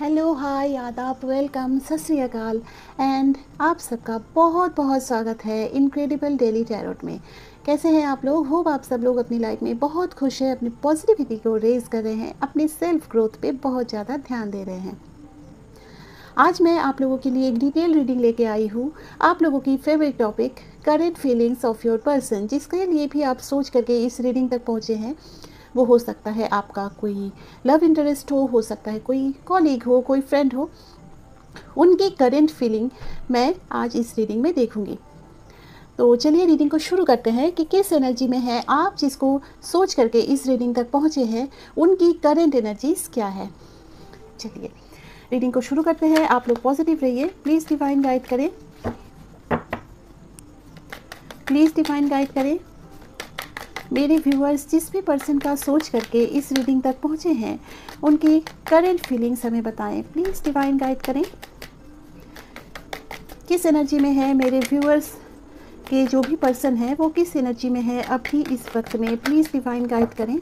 Hello hi आदाब welcome सत श्री अकाल एंड आप सबका बहुत बहुत स्वागत है इनक्रेडिबल डेली टैरोट में। कैसे हैं आप लोग? होप आप सब लोग अपनी लाइफ में बहुत खुश हैं, अपनी पॉजिटिविटी को रेज़ कर रहे हैं, अपनी सेल्फ ग्रोथ पे बहुत ज़्यादा ध्यान दे रहे हैं। आज मैं आप लोगों के लिए एक डिटेल रीडिंग लेके आई हूँ, आप लोगों की favourite topic current feelings of your person, जिसके लिए भी आप सोच करके इस रीडिंग तक पहुँचे हैं। वो हो सकता है आपका कोई लव इंटरेस्ट हो सकता है कोई कॉलीग हो, कोई फ्रेंड हो। उनकी करेंट फीलिंग मैं आज इस रीडिंग में देखूंगी। तो चलिए रीडिंग को शुरू करते हैं कि किस एनर्जी में है आप, जिसको सोच करके इस रीडिंग तक पहुंचे हैं, उनकी करेंट एनर्जीज क्या है। चलिए रीडिंग को शुरू करते हैं। आप लोग पॉजिटिव रहिए, प्लीज़ डिवाइन गाइड करें, प्लीज़ डिवाइन गाइड करें। मेरे व्यूअर्स जिस भी पर्सन का सोच करके इस रीडिंग तक पहुँचे हैं, उनकी करंट फीलिंग्स हमें बताएं, प्लीज़ डिवाइन गाइड करें। किस एनर्जी में है मेरे व्यूअर्स के जो भी पर्सन हैं, वो किस एनर्जी में है अभी इस वक्त में, प्लीज़ डिवाइन गाइड करें।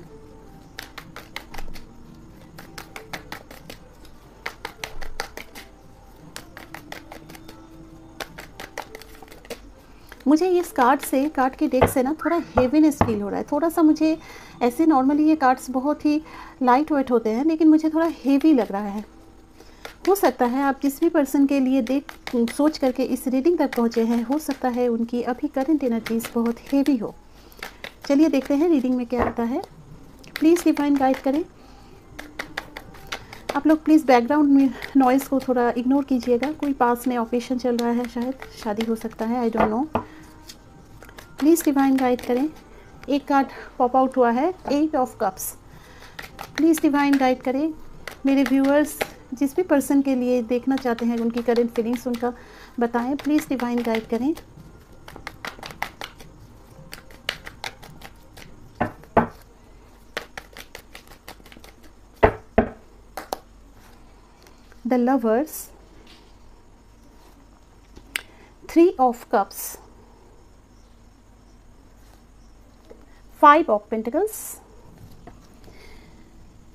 मुझे इस कार्ड से, कार्ड के डेक से ना थोड़ा हेवीनेस फील हो रहा है, थोड़ा सा मुझे ऐसे। नॉर्मली ये कार्ड्स बहुत ही लाइट वेट होते हैं, लेकिन मुझे थोड़ा हेवी लग रहा है। हो सकता है आप जिस भी पर्सन के लिए सोच करके इस रीडिंग तक पहुँचे हैं, हो सकता है उनकी अभी करंट एनर्जीज बहुत हेवी हो। चलिए देखते हैं रीडिंग में क्या आता है, प्लीज़ डिवाइन गाइड करें। आप लोग प्लीज़ बैकग्राउंड नॉइज़ को थोड़ा इग्नोर कीजिएगा, कोई पास में ऑपरेशन चल रहा है, शायद शादी हो सकता है, I don't know. Please divine guide करें। एक कार्ड पॉप आउट हुआ है, 8 of cups. Please divine guide करें। मेरे व्यूअर्स जिस भी पर्सन के लिए देखना चाहते हैं उनकी करंट फीलिंग्स उनका बताएं, प्लीज़ डिवाइन गाइड करें। The lovers, 3 of cups, 5 of Pentacles,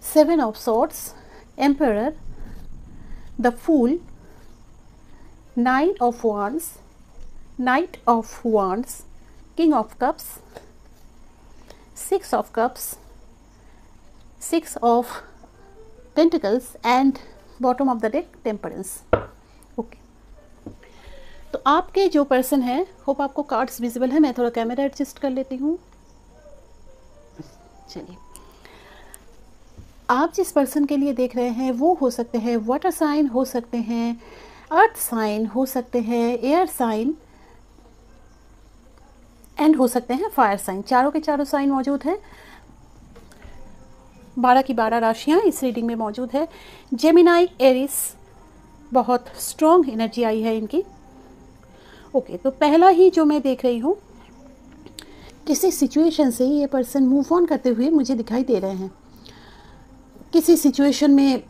7 of Swords, Emperor, the Fool, 9 of Wands, Knight of Wands, King of Cups, 6 of Cups, 6 of Pentacles and bottom of the deck temperance. Okay, तो आपके जो person है, hope आपको cards visible है। मैं थोड़ा camera adjust कर लेती हूँ। चलिए, आप जिस पर्सन के लिए देख रहे हैं वो हो सकते हैं वाटर साइन, हो सकते हैं अर्थ साइन, हो सकते हैं एयर साइन एंड हो सकते हैं फायर साइन। चारों के चारों साइन मौजूद हैं। 12 की 12 राशियाँ इस रीडिंग में मौजूद है। जेमिनाई, एरिस, बहुत स्ट्रॉन्ग एनर्जी आई है इनकी। ओके, तो पहला ही जो मैं देख रही हूँ, किसी सिचुएशन से ये पर्सन मूव ऑन करते हुए मुझे दिखाई दे रहे हैं, किसी सिचुएशन में।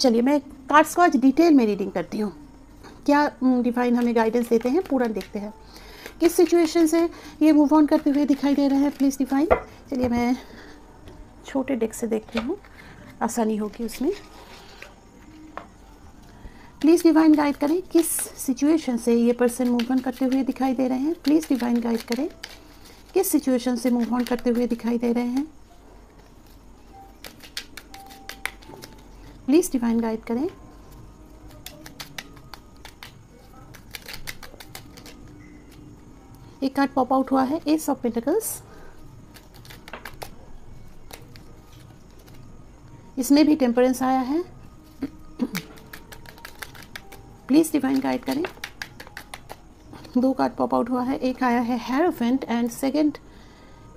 चलिए मैं कार्ड्स को आज डिटेल में रीडिंग करती हूँ, क्या डिवाइन हमें गाइडेंस देते हैं, पूरा देखते हैं किस सिचुएशन से ये मूव ऑन करते हुए दिखाई दे रहे हैं, प्लीज़ डिवाइन। चलिए मैं छोटे डेक से देखती हूँ, आसानी होगी उसमें। प्लीज़ डिवाइन गाइड करें, किस सिचुएशन से ये पर्सन मूव ऑन करते हुए दिखाई दे रहे हैं, प्लीज़ डिवाइन गाइड करें। किस सिचुएशन से मूव ऑन करते हुए दिखाई दे रहे हैं, प्लीज़ डिवाइन गाइड करें। एक कार्ड पॉप आउट हुआ है, 8 ऑफ पेंटिकल्स। इसमें भी टेम्परेंस आया है, प्लीज़ डिवाइन गाइड करें। 2 कार्ड पॉप आउट हुआ है, एक आया है hierophant and second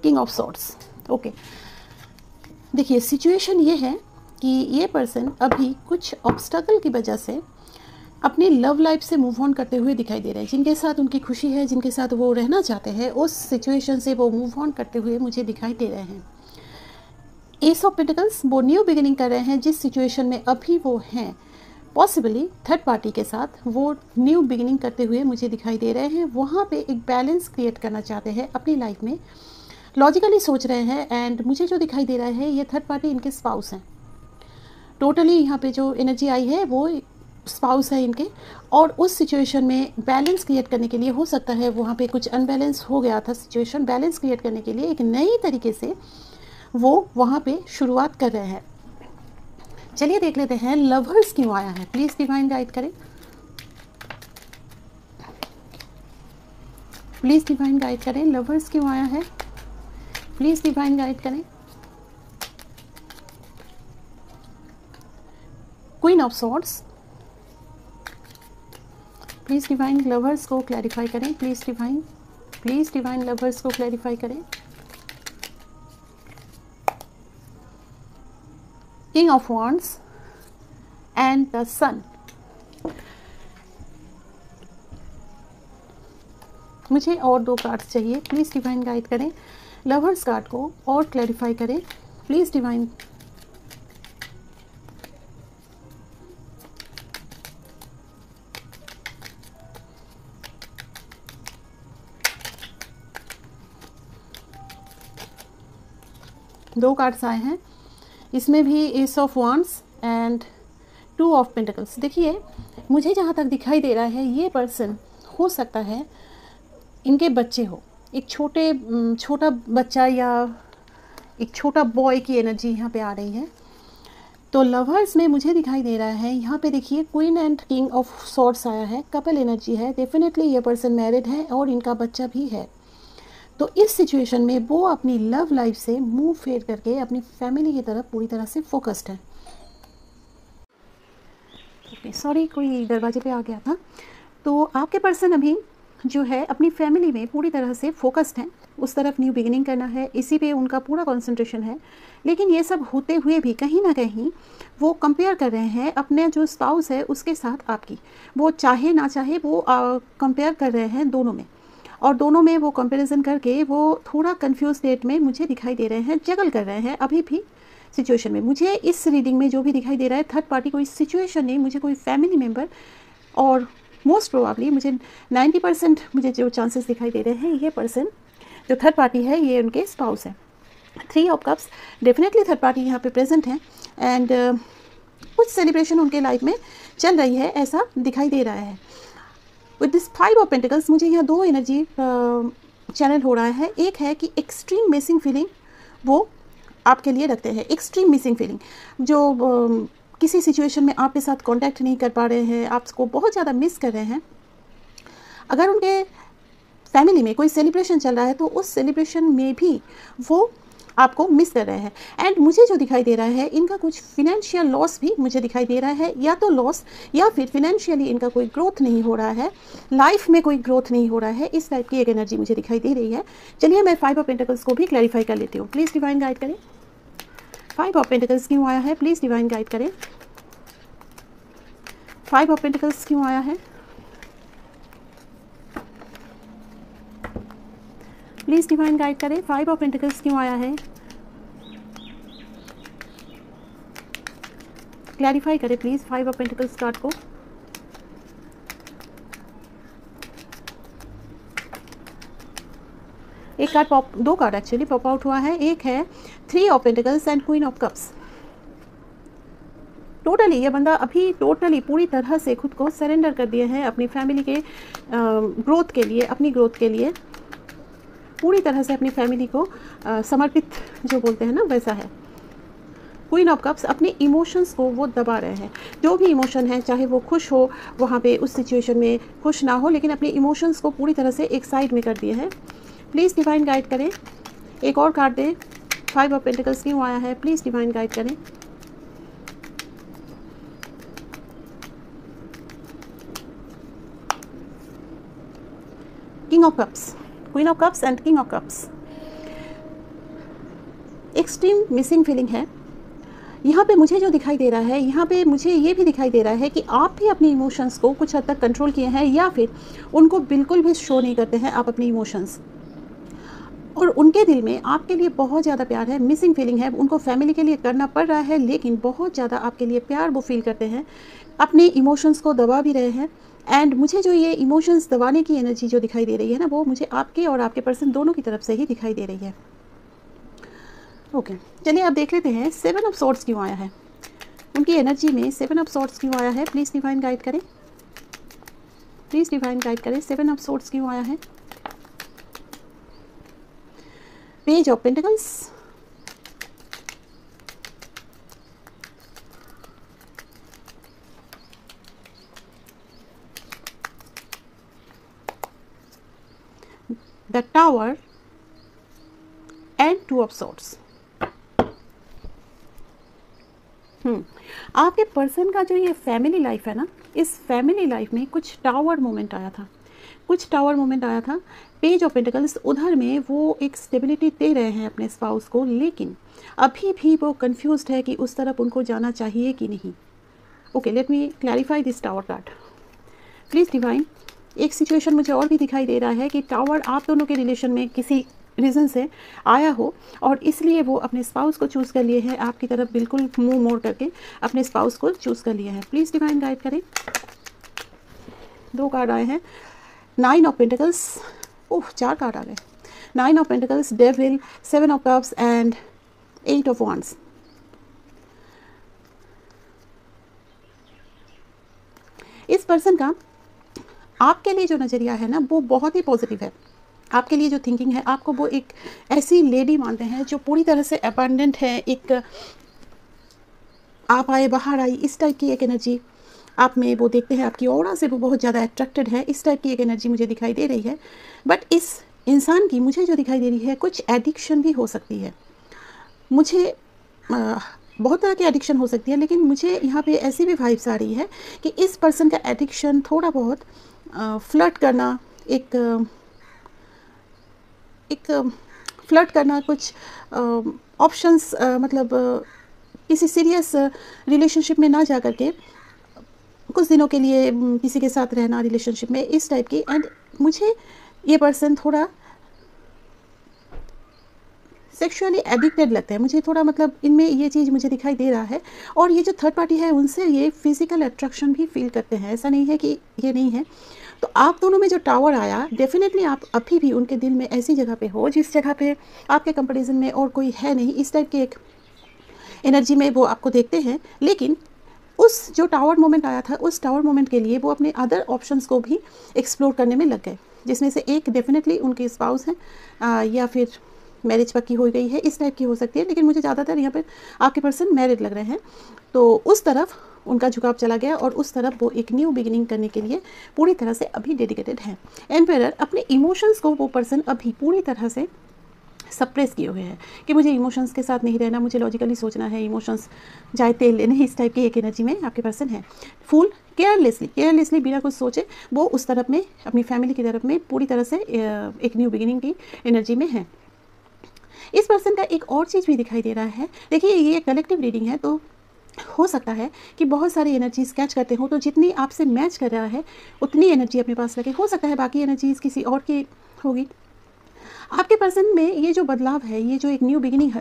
king of swords. Okay, देखिए सिचुएशन ये है कि ये पर्सन अभी कुछ ऑब्स्टकल की वजह से अपनी लव लाइफ से मूव ऑन करते हुए दिखाई दे रहे हैं। जिनके साथ उनकी खुशी है, जिनके साथ वो रहना चाहते हैं, उस सिचुएशन से वो मूव ऑन करते हुए मुझे दिखाई दे रहे हैं। 8 ऑफ पेंटिकल्स, वो न्यू बिगिनिंग कर रहे हैं जिस सिचुएशन में अभी वो हैं, पॉसिबली थर्ड पार्टी के साथ वो न्यू बिगिनिंग करते हुए मुझे दिखाई दे रहे हैं। वहाँ पे एक बैलेंस क्रिएट करना चाहते हैं अपनी लाइफ में, लॉजिकली सोच रहे हैं। एंड मुझे जो दिखाई दे रहा है ये थर्ड पार्टी इनके स्पाउस हैं। टोटली यहाँ पे जो एनर्जी आई है वो स्पाउस है इनके, और उस सिचुएशन में बैलेंस क्रिएट करने के लिए हो सकता है वहाँ पे कुछ अनबैलेंस हो गया था सिचुएशन, बैलेंस क्रिएट करने के लिए एक नई तरीके से वो वहाँ पे शुरुआत कर रहे हैं। चलिए देख लेते हैं लवर्स क्यों आया है, प्लीज़ डिवाइन गाइड करें, प्लीज़ डिवाइन गाइड करें, लवर्स क्यों आया है, प्लीज़ डिवाइन गाइड करें। Queen of swords, please divine lovers को क्लैरिफाई करें, प्लीज़ डिवाइन लवर्स को क्लैरिफाई करें। King of wands and the sun, मुझे और दो कार्ड्स चाहिए, प्लीज़ डिवाइन गाइड करें, लवर्स कार्ड को और क्लैरिफाई करें, प्लीज़ डिवाइन। दो कार्ड्स आए हैं इसमें भी, ace of wands and two of pentacles. देखिए मुझे जहाँ तक दिखाई दे रहा है ये पर्सन हो सकता है इनके बच्चे हो, एक छोटा बच्चा या एक छोटा बॉय की एनर्जी यहाँ पे आ रही है। तो लवर्स में मुझे दिखाई दे रहा है यहाँ पे, देखिए queen and king of swords आया है, कपल एनर्जी है, डेफिनेटली ये पर्सन मैरिड है और इनका बच्चा भी है। तो इस सिचुएशन में वो अपनी लव लाइफ से मूव फेयर करके अपनी फैमिली की तरफ पूरी तरह से फोकस्ड है। ओके सॉरी, कोई दरवाजे पे आ गया था। तो आपके पर्सन अभी जो है अपनी फैमिली में पूरी तरह से फोकस्ड हैं, उस तरफ न्यू बिगिनिंग करना है, इसी पे उनका पूरा कंसंट्रेशन है। लेकिन ये सब होते हुए भी कहीं ना कहीं वो कंपेयर कर रहे हैं अपने जो स्पाउस है उसके साथ आपकी, वो चाहे ना चाहे वो कंपेयर कर रहे हैं दोनों में, और दोनों में वो कंपैरिजन करके वो थोड़ा कंफ्यूज स्टेट में मुझे दिखाई दे रहे हैं, जगल कर रहे हैं अभी भी सिचुएशन में। मुझे इस रीडिंग में जो भी दिखाई दे रहा है थर्ड पार्टी कोई सिचुएशन नहीं, मुझे कोई फैमिली मेम्बर, और मोस्ट प्रोबेबली मुझे 90% मुझे जो चांसेस दिखाई दे रहे हैं ये पर्सन जो थर्ड पार्टी है ये उनके स्पाउस है। Three of cups, definitely third party यहाँ पे प्रेजेंट है एंड कुछ सेलिब्रेशन उनके लाइफ में चल रही है ऐसा दिखाई दे रहा है। With this five of pentacles मुझे यहाँ दो एनर्जी चैनल हो रहा है, एक है कि एक्सट्रीम मिसिंग फीलिंग वो आपके लिए रखते हैं, एक्सट्रीम मिसिंग फीलिंग जो किसी सिचुएशन में आपके साथ कांटेक्ट नहीं कर पा रहे हैं, आपको बहुत ज़्यादा मिस कर रहे हैं। अगर उनके फैमिली में कोई सेलिब्रेशन चल रहा है तो उस सेलिब्रेशन में भी वो आपको मिस कर रहे हैं। एंड मुझे जो दिखाई दे रहा है इनका कुछ फिनेंशियल लॉस भी मुझे दिखाई दे रहा है, या तो लॉस या फिर फिनेंशियली इनका कोई ग्रोथ नहीं हो रहा है, लाइफ में कोई ग्रोथ नहीं हो रहा है, इस टाइप की एक एनर्जी मुझे दिखाई दे रही है। चलिए मैं फाइव ऑफ पेंटिकल्स को भी क्लैरिफाई कर लेती हूँ, प्लीज़ डिवाइन गाइड करें। फाइव ऑफ पेंटिकल्स क्यों आया है, प्लीज़ डिवाइन गाइड करें, फाइव ऑफ पेंटिकल्स क्यों आया है, प्लीज़ डिवाइन गाइड करें, फाइव ऑफ पेंटिकल्स क्यों आया है, क्लैरिफाई करें please five of pentacles card को। एक कार्ड पॉप, दो कार्ड एक्चुअली पॉप आउट हुआ है, एक है three of pentacles and queen of cups. Totally ये बंदा अभी टोटली पूरी तरह से खुद को सरेंडर कर दिए हैं अपनी फैमिली के ग्रोथ के लिए, अपनी ग्रोथ के लिए पूरी तरह से अपनी फैमिली को समर्पित जो बोलते हैं ना वैसा है। क्वीन ऑफ कप्स, अपने इमोशंस को वो दबा रहे हैं, जो भी इमोशन है चाहे वो खुश हो वहाँ पे उस सिचुएशन में खुश ना हो, लेकिन अपने इमोशंस को पूरी तरह से एक साइड में कर दिए हैं। प्लीज़ डिवाइन गाइड करें, एक और कार्ड दें, फाइव ऑफ पेंटिकल्स क्यों आया है, प्लीज़ डिवाइन गाइड करें। King of cups, queen of cups and king of cups, extreme missing feeling है यहाँ पे मुझे जो दिखाई दे रहा है। यहाँ पे मुझे ये भी दिखाई दे रहा है कि आप भी अपने इमोशंस को कुछ हद तक कंट्रोल किए हैं, या फिर उनको बिल्कुल भी शो नहीं करते हैं आप अपने इमोशंस, और उनके दिल में आपके लिए बहुत ज़्यादा प्यार है, मिसिंग फीलिंग है, उनको फैमिली के लिए करना पड़ रहा है, लेकिन बहुत ज़्यादा आपके लिए प्यार वो फील करते हैं, अपने इमोशंस को दबा भी रहे हैं। एंड मुझे जो ये इमोशंस दबाने की एनर्जी जो दिखाई दे रही है ना, वो मुझे आपके और आपके पर्सन दोनों की तरफ से ही दिखाई दे रही है। ओके चलिए अब देख लेते हैं सेवन ऑफ सॉर्ड्स क्यों आया है, उनकी एनर्जी में सेवन ऑफ सॉर्ड्स क्यों आया है, प्लीज़ डिवाइन गाइड करें, प्लीज़ डिवाइन गाइड करें। सेवन ऑफ सॉर्ड्स क्यों आया है? Page of pentacles, the tower and two of swords. आपके पर्सन का जो ये फैमिली लाइफ है ना, इस फैमिली लाइफ में कुछ टावर मोमेंट आया था, कुछ टावर मोमेंट आया था। पेज ऑफ पेंटिकल्स, उधर में वो एक स्टेबिलिटी दे रहे हैं अपने स्पाउस को, लेकिन अभी भी वो कंफ्यूज्ड है कि उस तरफ उनको जाना चाहिए कि नहीं। Okay, let me clarify this tower card, please divine. एक सिचुएशन मुझे और भी दिखाई दे रहा है कि टावर आप दोनों के रिलेशन में किसी रीज़न से आया हो और इसलिए वो अपने स्पाउस को चूज़ कर लिए हैं, आपकी तरफ बिल्कुल मुंह मोड़ करके अपने स्पाउस को चूज़ कर लिए हैं। प्लीज़ डिवाइन गाइड करें। दो कार्ड आए हैं, नाइन ऑफ पेंटिकल्स, ओह चार कार्ड आ गए, nine of pentacles, devil, seven of cups and eight of wands. इस पर्सन का आपके लिए जो नज़रिया है ना वो बहुत ही पॉजिटिव है, आपके लिए जो थिंकिंग है, आपको वो एक ऐसी लेडी मानते हैं जो पूरी तरह से अबंडेंट है, एक आप आए बाहर आई इस टाइप की एक एनर्जी आप में वो देखते हैं, आपकी ऑरा से वो बहुत ज़्यादा अट्रैक्टेड है, इस टाइप की एक एनर्जी मुझे दिखाई दे रही है। बट इस इंसान की मुझे जो दिखाई दे रही है कुछ एडिक्शन भी हो सकती है, मुझे बहुत तरह की एडिक्शन हो सकती है, लेकिन मुझे यहाँ पे ऐसी भी वाइब्स आ रही है कि इस पर्सन का एडिक्शन थोड़ा बहुत फ्लर्ट करना, फ्लर्ट करना कुछ ऑप्शंस, मतलब किसी सीरियस रिलेशनशिप में ना जा करके कुछ दिनों के लिए किसी के साथ रहना रिलेशनशिप में, इस टाइप की। एंड मुझे ये पर्सन थोड़ा सेक्सुअली एडिक्टेड लगता है मुझे, थोड़ा मतलब इनमें ये चीज़ मुझे दिखाई दे रहा है। और ये जो थर्ड पार्टी है उनसे ये फिजिकल अट्रैक्शन भी फील करते हैं, ऐसा नहीं है कि ये नहीं है। तो आप दोनों में जो टावर आया, डेफिनेटली आप अभी भी उनके दिल में ऐसी जगह पे हो जिस जगह पे आपके कंपैरिजन में और कोई है नहीं, इस टाइप की एक एनर्जी में वो आपको देखते हैं। लेकिन उस जो टावर मोमेंट आया था, उस टावर मोमेंट के लिए वो अपने अदर ऑप्शंस को भी एक्सप्लोर करने में लग गए, जिसमें से एक डेफिनेटली उनके स्पाउस हैं या फिर मैरिज पक्की हो गई है, इस टाइप की हो सकती है। लेकिन मुझे ज़्यादातर यहाँ पर आपके पर्सन मैरिड लग रहे हैं, तो उस तरफ उनका झुकाव चला गया और उस तरफ वो एक न्यू बिगिनिंग करने के लिए पूरी तरह से अभी डेडिकेटेड है। एम्पायर, अपने इमोशंस को वो पर्सन अभी पूरी तरह से सप्रेस किए हुए हैं कि मुझे इमोशंस के साथ नहीं रहना, मुझे लॉजिकली सोचना है, इमोशंस जाए तेल लेने, इस टाइप की एक एनर्जी में आपके पर्सन है। फूल, केयरलेसली बिना कुछ सोचे वो उस तरफ में अपनी फैमिली की तरफ में पूरी तरह से एक न्यू बिगिनिंग की एनर्जी में है। इस पर्सन का एक और चीज़ भी दिखाई दे रहा है, देखिए ये कलेक्टिव रीडिंग है तो हो सकता है कि बहुत सारी एनर्जीज कैच करते हो, तो जितनी आपसे मैच कर रहा है उतनी एनर्जी अपने पास रखें, हो सकता है बाकी एनर्जीज किसी और की होगी। आपके पर्सन में ये जो बदलाव है, ये जो एक न्यू बिगिनिंग,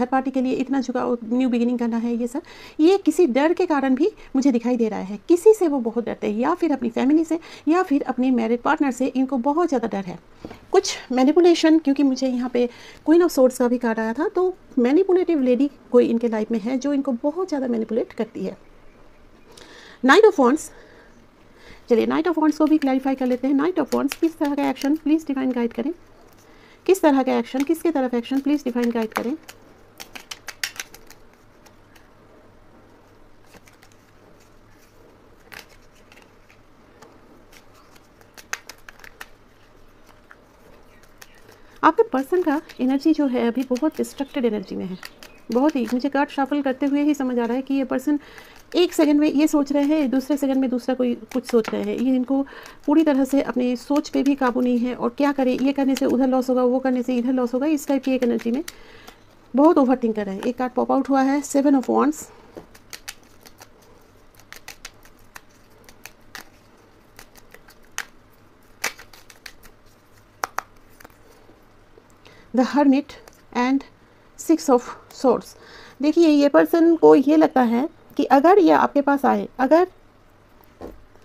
थर्ड पार्टी के लिए इतना झुकाव, न्यू बिगिनिंग करना है, ये सब ये किसी डर के कारण भी मुझे दिखाई दे रहा है, किसी से वो बहुत डरते हैं, या फिर अपनी फैमिली से या फिर अपने मैरिड पार्टनर से, इनको बहुत ज़्यादा डर है। कुछ मैनिपुलेशन, क्योंकि मुझे यहाँ पे क्वीन ऑफ सोर्ड्स का भी कार्ड आया था, तो मैनिपुलेटिव लेडी कोई इनके लाइफ में है जो इनको बहुत ज़्यादा मैनिपुलेट करती है। नाइट ऑफ वॉन्ड्स, चलिए नाइट ऑफ वॉन्ड्स को भी क्लैरिफाई कर लेते हैं। नाइट ऑफ वॉन्ड्स, किस तरह का एक्शन, प्लीज़ डिवाइन गाइड करें, किस तरह का एक्शन, किसके तरफ एक्शन, प्लीज़ डिफाइन गाइड करें। आपके पर्सन का एनर्जी जो है अभी बहुत डिस्ट्रक्टेड एनर्जी में है, बहुत ही, मुझे कार्ड शाफल करते हुए ही समझ आ रहा है कि ये पर्सन एक सेकंड में ये सोच रहे हैं, दूसरे सेकंड में दूसरा कोई कुछ सोच रहे हैं, ये इनको पूरी तरह से अपने सोच पे भी काबू नहीं है, और क्या करें, ये करने से उधर लॉस होगा, वो करने से इधर लॉस होगा, इस टाइप की एक एनर्जी में बहुत ओवरथिंक कर रहे हैं। एक कार्ड पॉप आउट हुआ है, seven of wands, the hermit and six of swords. देखिए ये पर्सन को ये लगता है कि अगर ये आपके पास आए, अगर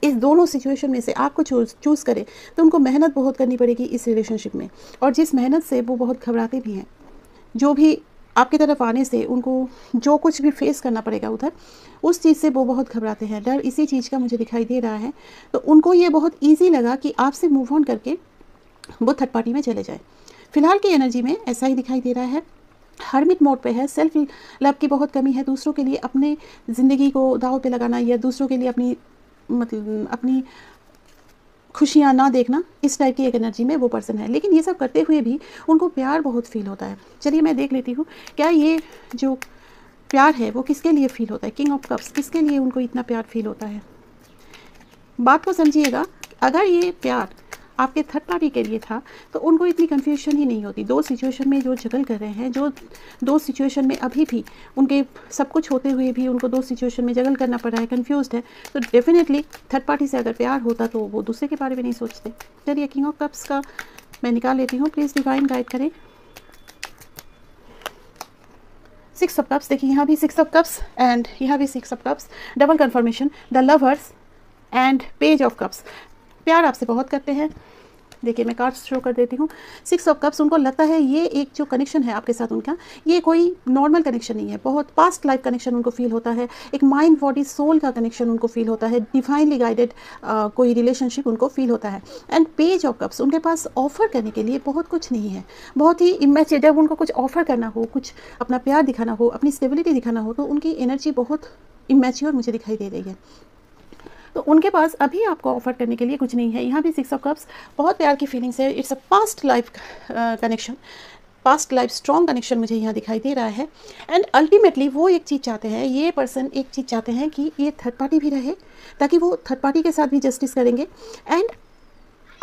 इस दोनों सिचुएशन में से आपको चूज़ करें तो उनको मेहनत बहुत करनी पड़ेगी इस रिलेशनशिप में, और जिस मेहनत से वो बहुत घबराते भी हैं, जो भी आपकी तरफ आने से उनको जो कुछ भी फेस करना पड़ेगा उधर, उस चीज़ से वो बहुत घबराते हैं। डर इसी चीज़ का मुझे दिखाई दे रहा है। तो उनको ये बहुत ईजी लगा कि आपसे मूव ऑन करके वो थर्ड पार्टी में चले जाए। फिलहाल की एनर्जी में ऐसा ही दिखाई दे रहा है। हर्मिट मोड पे है, सेल्फ लव की बहुत कमी है। दूसरों के लिए अपने ज़िंदगी को दाव पे लगाना या दूसरों के लिए अपनी मतलब अपनी खुशियाँ ना देखना, इस टाइप की एक एनर्जी में वो पर्सन है। लेकिन ये सब करते हुए भी उनको प्यार बहुत फील होता है। चलिए मैं देख लेती हूँ क्या ये जो प्यार है वो किसके लिए फील होता है। किंग ऑफ कप्स, किसके लिए उनको इतना प्यार फील होता है। बात को समझिएगा, अगर ये प्यार आपके थर्ड पार्टी के लिए था तो उनको इतनी कन्फ्यूजन ही नहीं होती। दो सिचुएशन में जो झगल कर रहे हैं, जो दो सिचुएशन में अभी भी उनके सब कुछ होते हुए भी उनको दो सिचुएशन में झगल करना पड़ रहा है, कन्फ्यूज है, तो डेफिनेटली थर्ड पार्टी से अगर प्यार होता तो वो दूसरे के बारे में नहीं सोचते। चलिए किंग ऑफ कप्स का मैं निकाल लेती हूँ, प्लीज़ डिवाइन गाइड करें। सिक्स ऑफ कप्स, देखिए यहाँ भी सिक्स ऑफ कप्स एंड यहाँ भी six of cups, double confirmation, the lovers and page of cups. प्यार आपसे बहुत करते हैं। देखिए मैं कार्ड्स शो कर देती हूँ। सिक्स ऑफ कप्स, उनको लगता है ये एक जो कनेक्शन है आपके साथ उनका, ये कोई नॉर्मल कनेक्शन नहीं है, बहुत पास्ट लाइफ कनेक्शन उनको फील होता है। एक माइंड बॉडी सोल का कनेक्शन उनको फील होता है, डिवाइनली गाइडेड कोई रिलेशनशिप उनको फील होता है। एंड पेज ऑफ कप्स, उनके पास ऑफर करने के लिए बहुत कुछ नहीं है, बहुत ही इमेच्योर। जब उनको कुछ ऑफर करना हो, कुछ अपना प्यार दिखाना हो, अपनी स्टेबिलिटी दिखाना हो, तो उनकी एनर्जी बहुत इमेच्योर मुझे दिखाई दे रही है। तो उनके पास अभी आपको ऑफर करने के लिए कुछ नहीं है। यहाँ भी सिक्स ऑफ कप्स, बहुत प्यार की फीलिंग्स है। It's a past life connection, past life strong connection मुझे यहाँ दिखाई दे रहा है। एंड अल्टीमेटली वो एक चीज़ चाहते हैं, ये पर्सन एक चीज़ चाहते हैं कि ये थर्ड पार्टी भी रहे, ताकि वो थर्ड पार्टी के साथ भी जस्टिस करेंगे एंड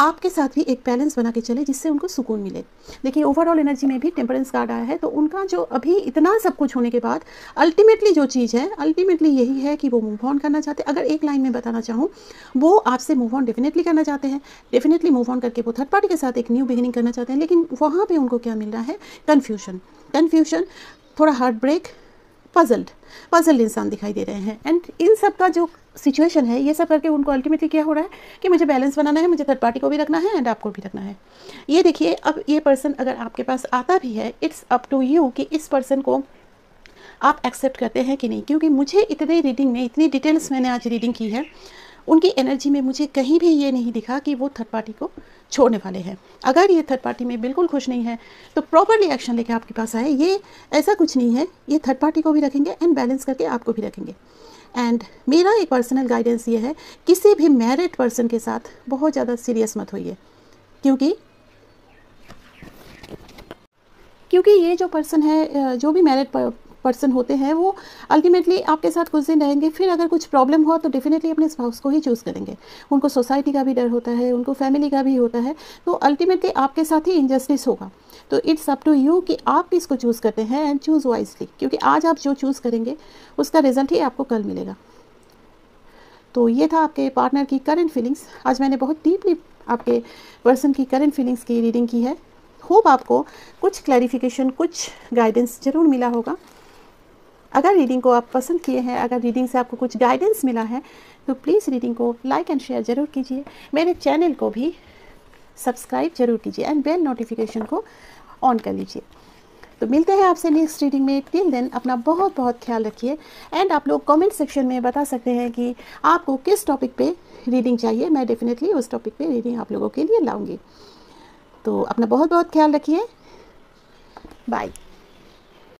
आपके साथ भी एक बैलेंस बना के चले, जिससे उनको सुकून मिले। देखिए ओवरऑल एनर्जी में भी टेम्परेंस कार्ड आया है। तो उनका जो अभी इतना सब कुछ होने के बाद अल्टीमेटली जो चीज़ है, अल्टीमेटली यही है कि वो मूव ऑन करना चाहते हैं। अगर एक लाइन में बताना चाहूँ, वो आपसे मूव ऑन डेफिनेटली करना चाहते हैं, डेफिनेटली मूव ऑन करके वो थर्ड पार्टी के साथ एक न्यू बिगिनिंग करना चाहते हैं। लेकिन वहाँ पर उनको क्या मिल रहा है, कन्फ्यूजन, कन्फ्यूजन, थोड़ा हार्ट ब्रेक, पजल्ड इंसान दिखाई दे रहे हैं। एंड इन सब का जो सिचुएशन है, ये सब करके उनको अल्टीमेटली क्या हो रहा है कि मुझे बैलेंस बनाना है, मुझे थर्ड पार्टी को भी रखना है एंड आपको भी रखना है। ये देखिए, अब ये पर्सन अगर आपके पास आता भी है, इट्स अप टू यू कि इस पर्सन को आप एक्सेप्ट करते हैं कि नहीं। क्योंकि मुझे इतने रीडिंग में, इतनी डिटेल्स मैंने आज रीडिंग की है, उनकी एनर्जी में मुझे कहीं भी ये नहीं दिखा कि वो थर्ड पार्टी को छोड़ने वाले हैं। अगर ये थर्ड पार्टी में बिल्कुल खुश नहीं है तो प्रॉपरली एक्शन लेके आपके पास आए, ये ऐसा कुछ नहीं है। ये थर्ड पार्टी को भी रखेंगे एंड बैलेंस करके आपको भी रखेंगे। एंड मेरा एक पर्सनल गाइडेंस ये है, किसी भी मैरिड पर्सन के साथ बहुत ज़्यादा सीरियस मत होइए, क्योंकि ये जो पर्सन है, जो भी मैरिड पर्सन होते हैं, वो अल्टीमेटली आपके साथ कुछ दिन रहेंगे, फिर अगर कुछ प्रॉब्लम हो तो डेफिनेटली अपने स्पाउस को ही चूज़ करेंगे। उनको सोसाइटी का भी डर होता है, उनको फैमिली का भी होता है, तो अल्टीमेटली आपके साथ ही इनजस्टिस होगा। तो इट्स अप टू यू कि आप किसको चूज़ करते हैं एंड चूज़ वाइजली, क्योंकि आज आप जो चूज़ करेंगे उसका रिजल्ट ही आपको कल मिलेगा। तो ये था आपके पार्टनर की करंट फीलिंग्स। आज मैंने बहुत डीपली आपके पर्सन की करंट फीलिंग्स की रीडिंग की है। होप आपको कुछ क्लैरिफिकेशन, कुछ गाइडेंस ज़रूर मिला होगा। अगर रीडिंग को आप पसंद किए हैं, अगर रीडिंग से आपको कुछ गाइडेंस मिला है, तो प्लीज़ रीडिंग को लाइक एंड शेयर ज़रूर कीजिए। मेरे चैनल को भी सब्सक्राइब ज़रूर कीजिए एंड बेल नोटिफिकेशन को ऑन कर लीजिए। तो मिलते हैं आपसे नेक्स्ट रीडिंग में। टिल देन अपना बहुत बहुत ख्याल रखिए। एंड आप लोग कमेंट सेक्शन में बता सकते हैं कि आपको किस टॉपिक पे रीडिंग चाहिए, मैं डेफिनेटली उस टॉपिक पे रीडिंग आप लोगों के लिए लाऊँगी। तो अपना बहुत बहुत ख्याल रखिए। बाय।